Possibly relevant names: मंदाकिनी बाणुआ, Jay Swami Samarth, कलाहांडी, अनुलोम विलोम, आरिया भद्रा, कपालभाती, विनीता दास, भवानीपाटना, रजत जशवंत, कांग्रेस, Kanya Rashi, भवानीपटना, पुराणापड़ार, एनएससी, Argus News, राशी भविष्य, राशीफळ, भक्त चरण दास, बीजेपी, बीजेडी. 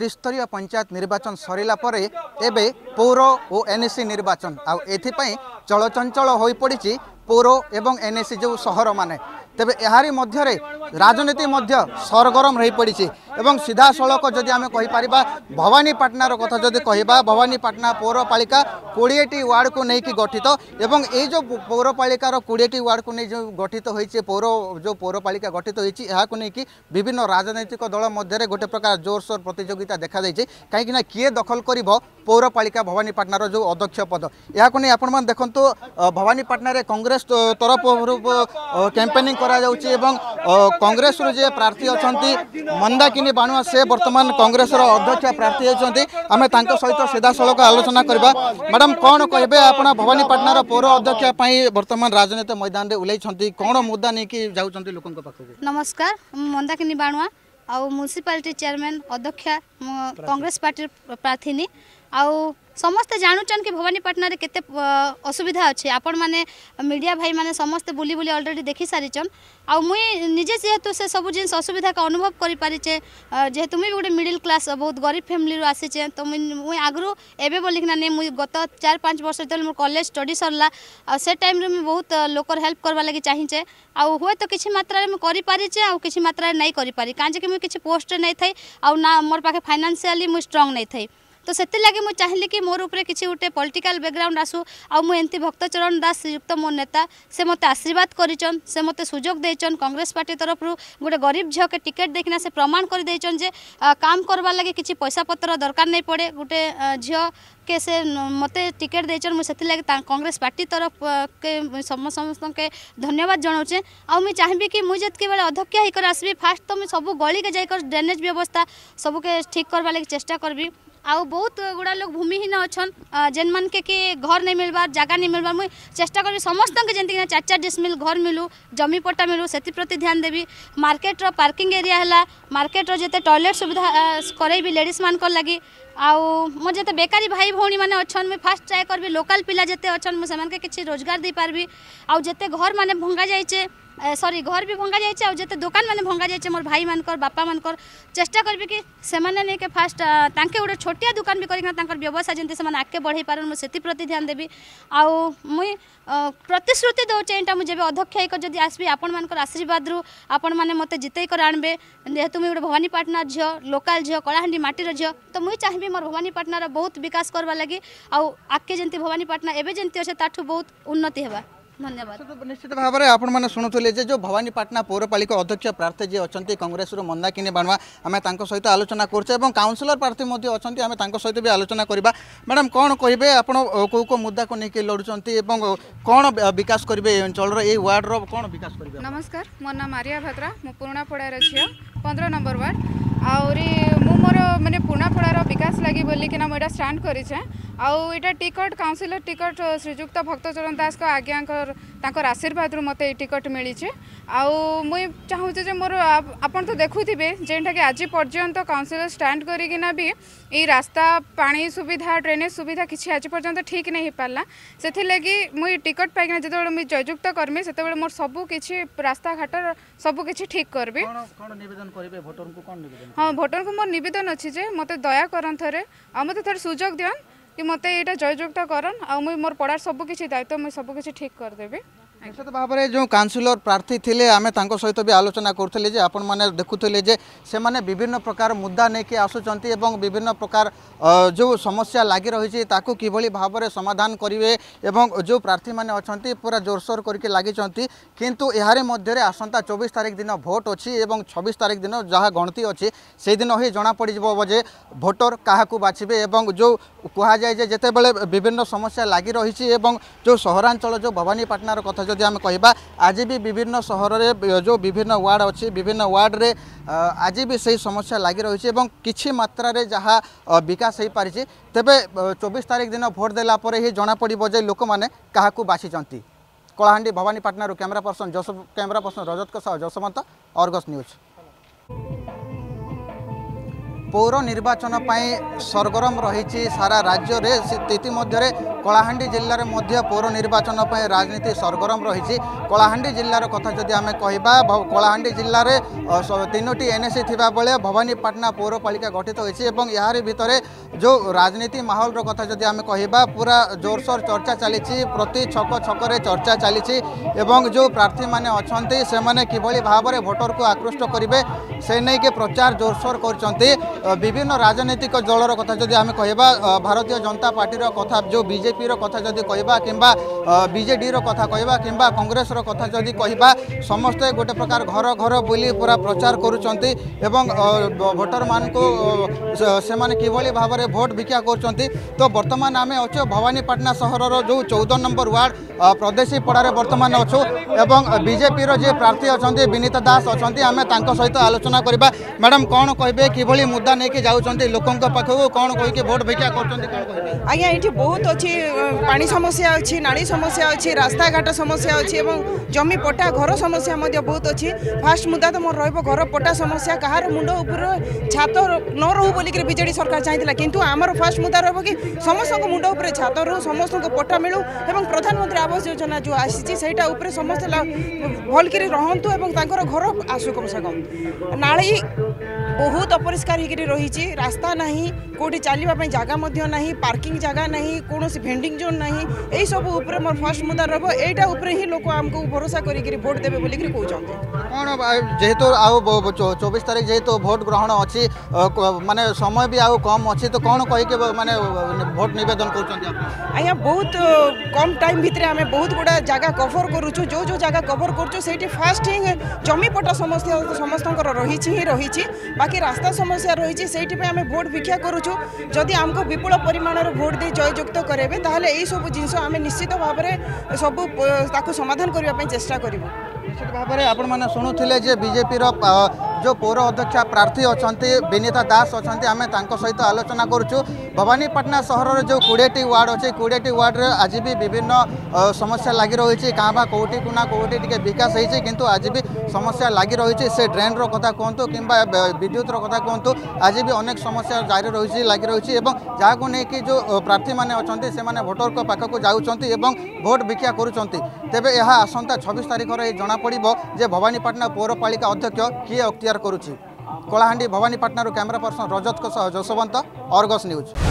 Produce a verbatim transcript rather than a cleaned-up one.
त्रिस्तरीय पंचायत निर्वाचन सरला एवं पौर और एनएससी निर्वाचन आई चलचंचल हो पड़ी पौर एवं एनएससी जो सहर मान तेज यारी मध्य राजनीति मध्य सरगरम रही पड़ी एवं सीधा सड़क जदि आम कहीपर भवानीपाटनार कथा जब कह भवानीपाटना पौरपालिका कोड़े वार्ड को लेकिन गठित एवं ये जो पौरपालिकार कोड़े वार्ड को नहीं गठित हो पौर जो पौरपालिका गठित होगी विभिन्न राजनैतिक दल मध्य गोटे प्रकार जोरसोर प्रतिजोगिता देखा दी कहीं किए दखल कर पौरपालिका भवानीपाटनार जो अध्यक्ष पद या नहीं आपण मैंने देखु भवानीपाटन कांग्रेस तरफ कैंपेनिंग कांग्रेस जे प्रार्थी अच्छा मंदाकिनी बाणुआ से वर्तमान कांग्रेस अध्यक्ष प्रार्थी होती आम सहित सीधासख आलोचना करवा। मैडम कौन कहे आप भवानीपाटनार पौर अध्यक्ष वर्तमान राजनीति मैदान में ओल्लैंट कौन मुद्दा नहीं कि जाऊँगी लोकों पाखक। नमस्कार मंदाकिनी बाणुआ आउ म्यूनिसिपालिटी चेयरमैन अध्यक्ष कांग्रेस पार्टी प्रार्थी आउ समस्ते जानुचन कि भवानीपाटना रे केते असुविधा अच्छे आपण माने मीडिया भाई माने समस्ते बुली बुली ऑलरेडी देखी सारीचन आउ मुई निजे जेहेतु से सब जिन असुविधा का अनुभव करि पारिचे जेहेतु मुई गोटे मिडिल क्लास बहुत गरीब फैमिली रो आसीचे तो मुई आगु एबे बोलिकना ने मुई गत चार पाँच वर्ष तले मोर कॉलेज स्टडी सरला आ से टाइम रे मुई बहुत लोकर हेल्प करवा लागि चाहिचे आउ होय तो किछि मात्रा रे मुई करि पारिचे आउ किछि मात्रा रे नै करि पारि काजे कि मुई किछि पोस्ट नै थाई आउ ना मोर पाखे फाइनेंशियली मुई स्ट्रांग नै थाई तो से लगे मुझे चाहिए कि मोर उपर किसी गोटे पॉलिटिकल बैकग्राउंड आसू आ मुझे भक्त चरण दास श्रीयुक्त मोर नेता से मत आशीर्वाद करिचन से मत सुजोग देचन कांग्रेस पार्टी तरफ गोटे गरीब झील के टिकेट देखना से प्रमाण कर देचन जे काम करवा लगे किसी पैसा पत्र दरकार नहीं पड़े गोटे झील के से मत टिकेट देचन मुझे से लगे कांग्रेस पार्टी तरफ के समस्त के धन्यवाद जनाऊे आ मुझे चाहिए कि मुझे जितक बेले अध्यक्ष होकर आसबी फास्ट तो मुझे सब गली के जाकर ड्रेनेज व्यवस्था सबके ठीक करवा लगे चेष्टा करी आउ बहुत गुड़ा लोग भूमिहीन अच्छन जेन मान के कि घर नहीं मिलबार जगह नहीं मिलबार मुझे चेष्टा करी समस्त जमीना चार चार डिसमिल घर मिलू जमी पट्टा मिलू से प्रति ध्यान देवी मार्केट रो पार्किंग एरिया है मार्केट रो जेते टॉयलेट सुविधा करेबी लेडीज मान लगी आउ मोर जते बेकारी भाई भौणी माने अच्छन मुझे फास्ट ट्राए करबी लोकल पिला जते अच्छन मुझे सेमान के किछि रोजगार दे पारबी आउ जते घर माने भंगा जाइछे सॉरी घर भी भंगा जाइए और जिते दुकान मैंने भंगा जाइए मोर भाई मानकर बापा मानकर चेष्टा करी कि से माने नहीं के फास्ट तांके गोटे छोटिया दुकान भी कर व्यवसाय जमी से आगे बढ़े पार मुझे से प्रति ध्यान देवी आउ मुई प्रतिश्रुति दौचे यहाँ मुझे अध्यक्ष जब आसबी आपण मानकर आशीर्वाद रू आपण मैंने मत जितेकर आणबे जेहेतु मुझे गोटे भवानीपाटना झील लोकाल झील कलाहांडी माटीर झील तो मुई चाहिए मोर भवानीपाटनार बहुत विकास करवा लगी आगे जमी भवानीपाटना एवं जमी अच्छे ताठू बहुत उन्नति होगा। धन्यवाद। निश्चित भाव में आपण मैंने शुणुले जो भवानीपाटना पौरपालिका अध्यक्ष प्रार्थी जी अच्छा कांग्रेस मंदाकिनी बाणुआ आम सहित आलोचना करुचे और काउंसिलर प्रार्थी अच्छा आम सहित भी आलोचना करवा। मैडम कौन कहे आप कौ कौ मुद्दा को लेकिन लड़ुंट कौन विकास करेंगे अंचल ये वार्डर कौन विकास करेंगे। नमस्कार मो नाम आरिया भद्रा मु पुराणापड़ार झी पंद्रह नंबर वार्ड आउरी मु मोर मानने पुराणापड़ार विकास लगी बोलिकिना मुझे स्टाण करें आउ एटा टिकट काउंसिलर टिकट श्रीजुक्त भक्त चरण दास को आज्ञाकर आशीर्वाद रु मते टिकट मिली छे आउ मुई चाहूचे जे मोर आपण तो देखुथिबे जेंटा कि आज पर्यंत काउंसिलर स्टैंड करिकिना भी ए रास्ता पानी सुविधा ड्रेनेज सुविधा किछि आज पर्यंत ठीक नहीं हो पाला सेथि लागि मुई टिकट पाइकिना जतबेले मुई जयजुक्त करमी सेतबेले मोर सबु किछि रास्ता घाट सबु किछि ठीक करबे। कोन कोन निवेदन करबे भोटर को कोन निवेदन। हां भोटर को मोर निवेदन अछि जे मते दया करन थरे आ मते थरे सुजोग दियन कि मत यहाँ जयजुक्त करन आ मुझे मोर पड़ार सबकि दायित्व मुझे सबकि ठीक करदेवी। निश्चित भाव में जो काउंसिलर प्रार्थी थे आम सहित भी आलोचना करुले आपण मैंने देखुले से माने विभिन्न प्रकार मुद्दा लेकिन आसुँच एवं विभिन्न प्रकार जो समस्या लगी रही कि भाव में समाधान करेंगे और जो प्रार्थी मैंने अच्छा पूरा जोरसोर करके लगी किंतु यार मध्य आसंता चौबीस तारीख दिन भोट अच्छी और छब्बीस तारीख दिन जहाँ गणति अच्छी से दिन ही जना पड़ जे भोटर क्या बाछबे और जो कहुए जिते बड़े विभिन्न समस्या लगी रही जो सहरांचल जो भवानीपाटनार कथा जदि आम कह आज भी विभिन्न सहर रे जो विभिन्न वार्ड अच्छी विभिन्न वार्ड रे आज भी सही समस्या लगी रही है किछि मात्रा रे जहाँ विकास हो पारिछि तेबे चौबीस तारीख दिन भोट देला परे ही जना पड़िबो जे लोक माने काहाकू बाछिचंती। कलाहांडी भवानीपाटनार कैमरा पर्सन जस camera person रजत जशवंत Argus News. पौर निर्वाचन सरगरम रही सारा राज्य रे कलाहांडी जिल्लार मध्य पौर निर्वाचन राजनीति सरगरम रही। कलाहांडी जिल्लार कथा जदि आम कहिबा कलाहांडी जिल्लार तीनो एनएसी थिबा बेले भवानीपटना पौरपालिका गठित होइछि एवं यार भितर जो राजनीति माहौल कथा जदि आम कहिबा पूरा जोरसोर चर्चा चली प्रति छक छक चर्चा चली जो प्रार्थी मैंने अच्छा से मैंने किभली भाव में भोटर को आकृष्ट करेंगे से नहीं के प्रचार जोरसोर करते विभिन्न राजनीतिक दलर कथा जदि आम कहबा भारतीय जनता पार्टी रो कथा जो बीजेपी रो कथा जदि कहबा किंबा बीजेडी रो कथा कहबा किंबा कांग्रेस रो कथा जदि कहबा समस्ते गोटे प्रकार घर घर बुली पूरा प्रचार करूछंती एवं वोटर मान को से माने किभली भाव में भोट भिक्षा करूछंती। तो बर्तमान आम अच्छे भवानीपटना सहर रो जो चौदह नंबर वार्ड प्रदेशी पड़ारे बर्तमान अच्छु एवं बीजेपी रो जे प्रार्थी अच्छा विनीता दास अच्छा आम सहित आलोचना करवा। मैडम कौन कहे किभली मुद्दा नहीं कि जाऊँच लोकों पाखक कौन कहीकि भोट भिक्षा कर आज्ञा ये बहुत अच्छी पानी समस्या अच्छी नाली समस्या अच्छी रास्ताघाट समस्या अच्छी एवं जमी पट्टा घर समस्या बहुत अच्छी। फास्ट मुद्दा तो मोर रर पट्टा समस्या कहार मुंड उपर छात न रो बोलिक बीजेडी सरकार चाहता किंतु आमर फास्ट मुद्दा रहा कि समस्त मुंड उपर छात रू समस्त पट्टा मिलू एवं प्रधानमंत्री आवास योजना जो आसी समस्त भलक रुँ और घर आसू कम से कम नाली बहुत अपरिष्कार रही रास्ता ना कौटी चलने जगह पार्किंग जगह ना कौन भेंडिंग जोन ना यही सब उपर मोर फर्स्ट मुद्दा रहा एटा उपरे ही लोक आमको भरोसा करी भोट देवे बोल कौन चौबीस तारीख जेहेतु भोट ग्रहण अच्छी माने समय भी आउ कम अच्छी तो कौन कह माने भोट निवेदन कर बहुत कम टाइम भितर आम बहुत गुड़ा जगह कभर करूँ जो जो जगह कभर कर फास्ट ही जमीपटा समस्या समस्त रही रही बाकी रास्ता समस्या रही आम भोट भिक्षा करूँ जदि आमको विपुल परिमाण भोट दे जययुक्त करेंगे ताहले यही सब जिनस आम निश्चित भाव में सब ताकू समाधान करने चेष्टा करूँ। निश्चित भाव में आपने शुणुते जे बीजेपी जो पौर अध्यक्ष प्रार्थी अच्छा विनीता दास अच्छा आम सहित आलोचना करुँ। भवानीपटना सहर जो कोड़े वार्ड अच्छे कोड़े वार्ड आज भी विभिन्न समस्या लग रही कहाँ कौटी कुना कौटी टी विकास होती किंतु आज भी समस्या लग रही से ड्रेन रो कथा कहतु कि विद्युत रो कथा कहतु आज भी अनेक समस्या जारी रही लग रही जहाँ नहीं कि जो प्रार्थी मैंने अच्छा से मैंने भोटर को पाखक जाऊँगी भोट भिक्षा करूँ तेबे यह आसंता छब्बीस तारीख ये जना पड़िबो जे भवानीपटना पौरपालिका अध्यक्ष किए अख्तियार करुछि। कलाहांडी भवानीपटना camera person रजत जशवंत, Argus news.